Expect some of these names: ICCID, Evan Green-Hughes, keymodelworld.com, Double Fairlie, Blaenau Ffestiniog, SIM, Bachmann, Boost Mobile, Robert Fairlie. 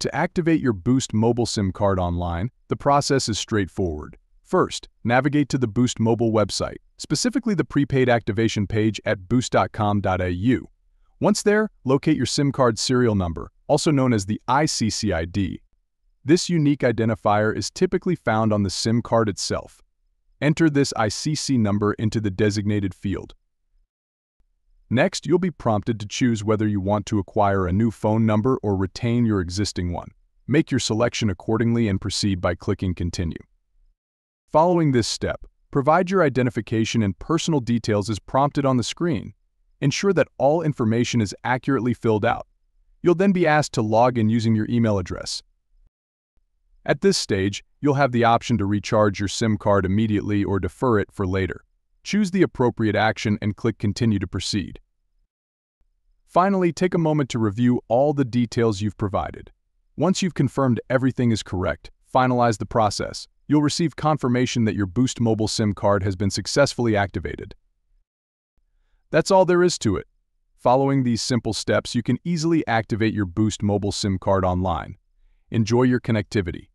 To activate your Boost Mobile SIM card online, the process is straightforward. First, navigate to the Boost Mobile website, specifically the prepaid activation page at boost.com.au. Once there, locate your SIM card serial number, also known as the ICCID. This unique identifier is typically found on the SIM card itself. Enter this ICC number into the designated field. Next, you'll be prompted to choose whether you want to acquire a new phone number or retain your existing one. Make your selection accordingly and proceed by clicking Continue. Following this step, provide your identification and personal details as prompted on the screen. Ensure that all information is accurately filled out. You'll then be asked to log in using your email address. At this stage, you'll have the option to recharge your SIM card immediately or defer it for later. Choose the appropriate action and click Continue to proceed. Finally, take a moment to review all the details you've provided. Once you've confirmed everything is correct, finalize the process. You'll receive confirmation that your Boost Mobile SIM card has been successfully activated. That's all there is to it. Following these simple steps, you can easily activate your Boost Mobile SIM card online. Enjoy your connectivity.